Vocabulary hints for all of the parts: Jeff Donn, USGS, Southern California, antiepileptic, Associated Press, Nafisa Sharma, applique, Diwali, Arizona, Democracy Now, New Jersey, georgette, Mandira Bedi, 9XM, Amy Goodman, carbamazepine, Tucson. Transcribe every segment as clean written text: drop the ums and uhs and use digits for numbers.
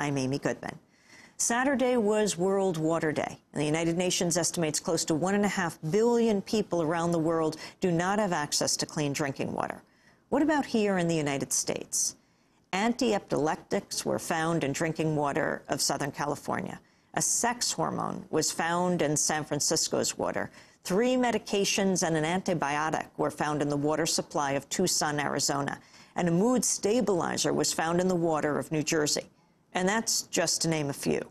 I'm Amy Goodman. Saturday was World Water Day, and the United Nations estimates close to 1.5 billion people around the world do not have access to clean drinking water. What about here in the United States? Antiepileptics were found in drinking water of Southern California. A sex hormone was found in San Francisco's water. 3 medications and an antibiotic were found in the water supply of Tucson, Arizona, and a mood stabilizer was found in the water of New Jersey. And that's just to name a few.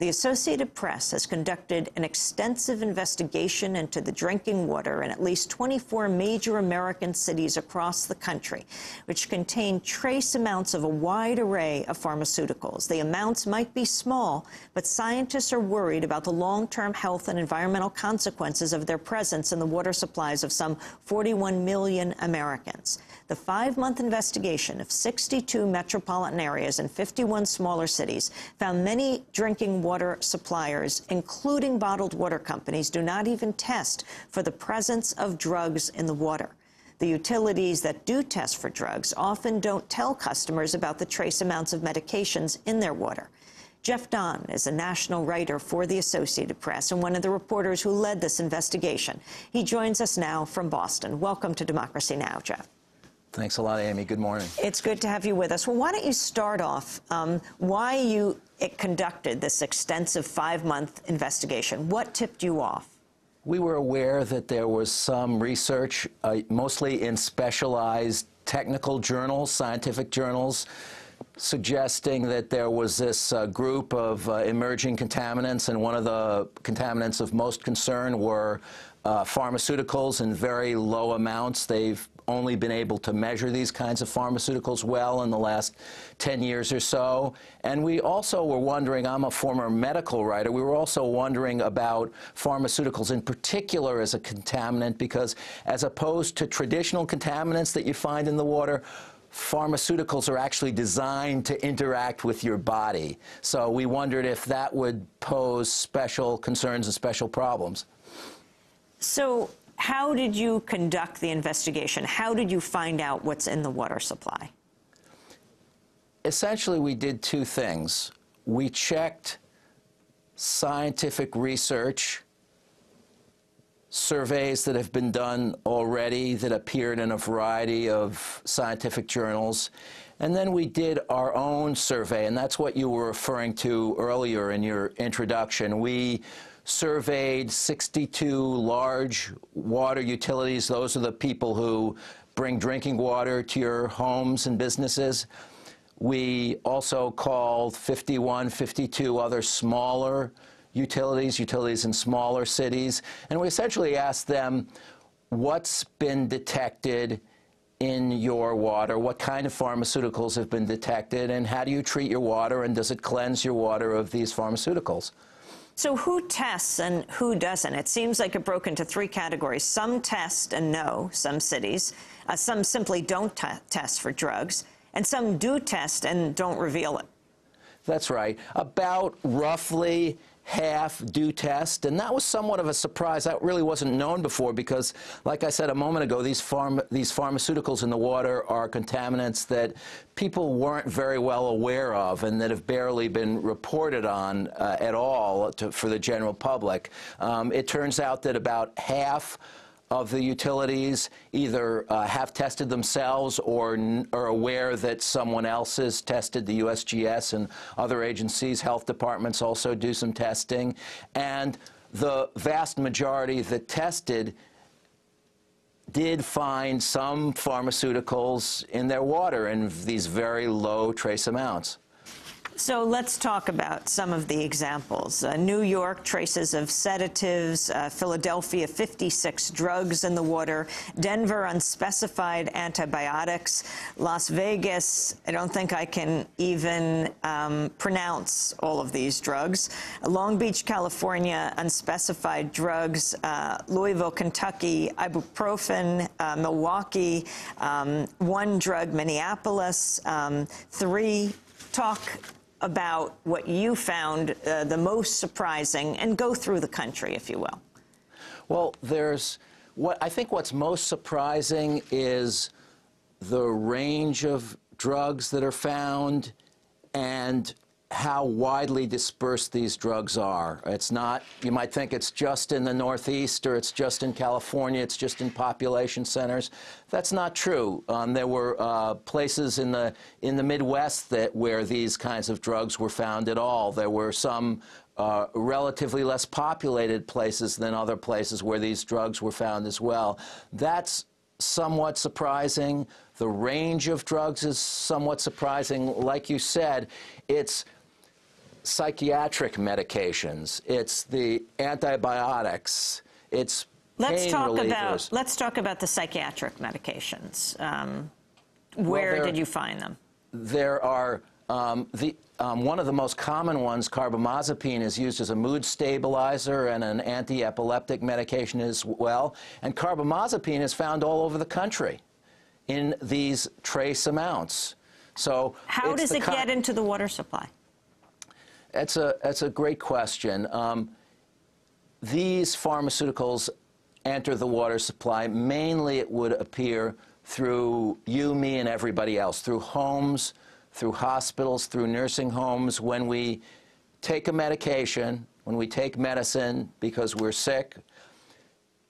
The Associated Press has conducted an extensive investigation into the drinking water in at least 24 major American cities across the country, which contain trace amounts of a wide array of pharmaceuticals. The amounts might be small, but scientists are worried about the long-term health and environmental consequences of their presence in the water supplies of some 41 million Americans. The 5-month investigation of 62 metropolitan areas and 51 smaller cities found many drinking water suppliers, including bottled water companies, do not even test for the presence of drugs in the water. The utilities that do test for drugs often don't tell customers about the trace amounts of medications in their water. Jeff Donn is a national writer for the Associated Press and one of the reporters who led this investigation. He joins us now from Boston. Welcome to Democracy Now!, Jeff. Thanks a lot, Amy. Good morning. It's good to have you with us. Well, why don't you start off why it conducted this extensive 5-month investigation. What tipped you off? We were aware that there was some research, mostly in specialized technical journals, scientific journals, suggesting that there was this group of emerging contaminants, and one of the contaminants of most concern were pharmaceuticals in very low amounts. They've only been able to measure these kinds of pharmaceuticals well in the last 10 years or so. And we also were wondering, I'm a former medical writer, we were also wondering about pharmaceuticals in particular as a contaminant, because as opposed to traditional contaminants that you find in the water, pharmaceuticals are actually designed to interact with your body. So we wondered if that would pose special concerns and special problems. So how did you conduct the investigation? How did you find out what's in the water supply? Essentially, we did 2 things. We checked scientific research, surveys that have been done already that appeared in a variety of scientific journals, and then we did our own survey, and that's what you were referring to earlier in your introduction. We surveyed 62 large water utilities. Those are the people who bring drinking water to your homes and businesses. We also called 52 other smaller utilities, utilities in smaller cities, and we essentially asked them, what's been detected in your water? What kind of pharmaceuticals have been detected, and how do you treat your water, and does it cleanse your water of these pharmaceuticals? So who tests and who doesn't? It seems like it broke into 3 categories. Some test and know, some cities. Some simply don't test for drugs. And some do test and don't reveal it. That's right. About roughly half do test, and that was somewhat of a surprise. That really wasn't known before because, like I said a moment ago, these pharmaceuticals in the water are contaminants that people weren't very well aware of and that have barely been reported on at all for the general public. It turns out that about half of the utilities either have tested themselves or are aware that someone else has tested. The USGS and other agencies, health departments also do some testing. And the vast majority that tested did find some pharmaceuticals in their water in these very low trace amounts. So let's talk about some of the examples. New York, traces of sedatives. Philadelphia, 56 drugs in the water. Denver, unspecified antibiotics. Las Vegas, I don't think I can even pronounce all of these drugs. Long Beach, California, unspecified drugs. Louisville, Kentucky, ibuprofen. Milwaukee, 1 drug. Minneapolis, 3. Talk about what you found the most surprising, and go through the country, if you will. Well, I think what's most surprising is the range of drugs that are found and how widely dispersed these drugs are. It's not, you might think it's just in the Northeast or it's just in California, it's just in population centers. That's not true. There were places in the Midwest where these kinds of drugs were found at all. There were some relatively less populated places than other places where these drugs were found as well. That's somewhat surprising. The range of drugs is somewhat surprising. Like you said, it's psychiatric medications, it's the antibiotics, it's pain relievers. Let's talk about the psychiatric medications. Where did you find them? There are one of the most common ones, carbamazepine, is used as a mood stabilizer and an anti-epileptic medication as well. And carbamazepine is found all over the country in these trace amounts. So how does it get into the water supply? That's a great question. These pharmaceuticals enter the water supply mainly, it would appear, through you, me, and everybody else, through homes, through hospitals, through nursing homes. When we take a medication, when we take medicine because we're sick,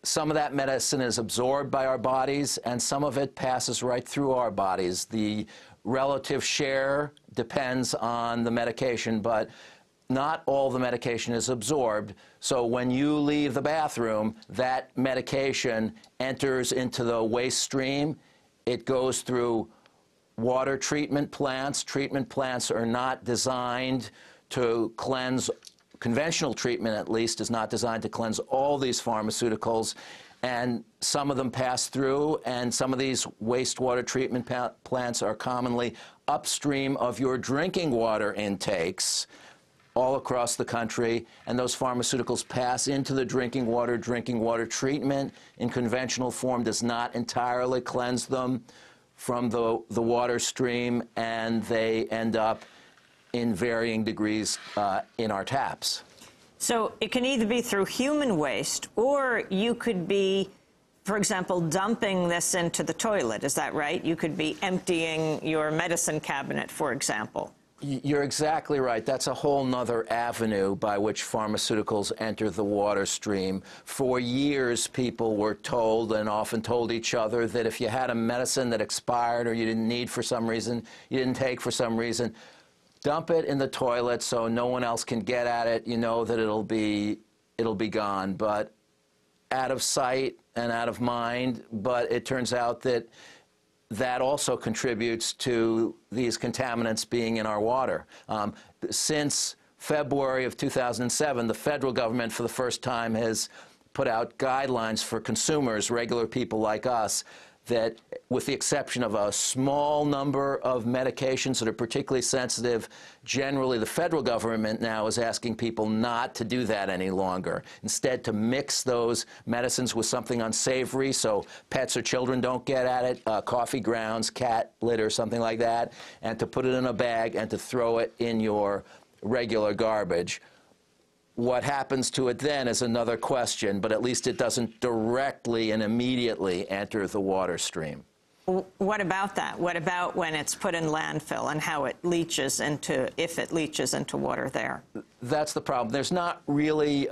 some of that medicine is absorbed by our bodies and some of it passes right through our bodies. The relative share depends on the medication, but not all the medication is absorbed. So when you leave the bathroom, that medication enters into the waste stream. It goes through water treatment plants. Treatment plants are not designed to cleanse, conventional treatment at least is not designed to cleanse all these pharmaceuticals, and some of them pass through, and some of these wastewater treatment plants are commonly upstream of your drinking water intakes all across the country, and those pharmaceuticals pass into the drinking water. Drinking water treatment in conventional form does not entirely cleanse them from the water stream, and they end up in varying degrees in our taps. So it can either be through human waste, or you could be, for example, dumping this into the toilet. Is that right? You could be emptying your medicine cabinet, for example. You're exactly right. That's a whole nother avenue by which pharmaceuticals enter the water stream. For years, people were told and often told each other that if you had a medicine that expired or you didn't need for some reason, you didn't take for some reason, dump it in the toilet so no one else can get at it. You know that it'll be gone, but out of sight and out of mind. But it turns out that also contributes to these contaminants being in our water. Since February of 2007, the federal government for the first time has put out guidelines for consumers, regular people like us, that with the exception of a small number of medications that are particularly sensitive, generally the federal government now is asking people not to do that any longer. Instead, to mix those medicines with something unsavory, so pets or children don't get at it, coffee grounds, cat litter, something like that, and to put it in a bag and to throw it in your regular garbage. What happens to it then is another question, but at least it doesn't directly and immediately enter the water stream. What about that? What about when it's put in landfill and how it leaches into, if it leaches into water there? That's the problem. There's not really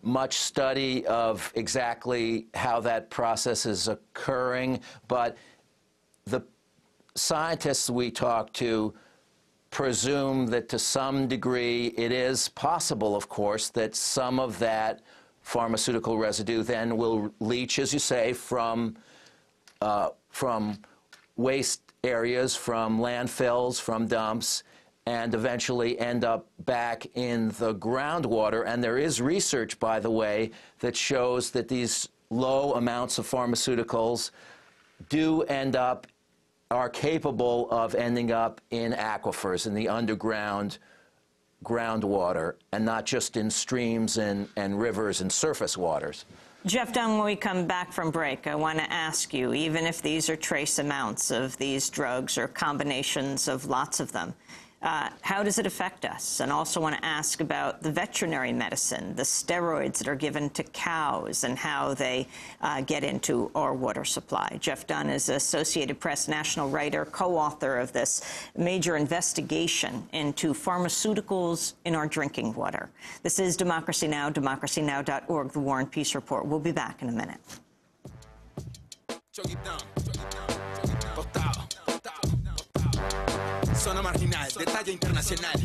much study of exactly how that process is occurring, but the scientists we talk to presume that to some degree it is possible, of course, that some of that pharmaceutical residue then will leach, as you say, from waste areas, from landfills, from dumps, and eventually end up back in the groundwater. And there is research, by the way, that shows that these low amounts of pharmaceuticals do end up, are capable of ending up in aquifers, in the underground groundwater, and not just in streams and rivers and surface waters. Jeff Donn, when we come back from break, I want to ask you, even if these are trace amounts of these drugs or combinations of lots of them, How does it affect us? And also want to ask about the veterinary medicine, the steroids that are given to cows and how they get into our water supply. Jeff Donn is Associated Press national writer, co-author of this major investigation into pharmaceuticals in our drinking water. This is Democracy Now!, democracynow.org, The War and Peace Report. We'll be back in a minute. Zona marginal, detalle internacional.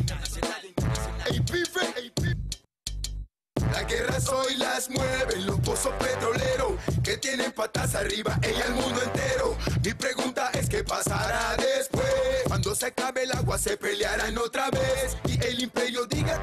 La guerra hoy las mueve, los pozos petroleros que tienen patas arriba, ella el mundo entero. Mi pregunta es qué pasará después. Cuando se acabe el agua se pelearán otra vez y el imperio diga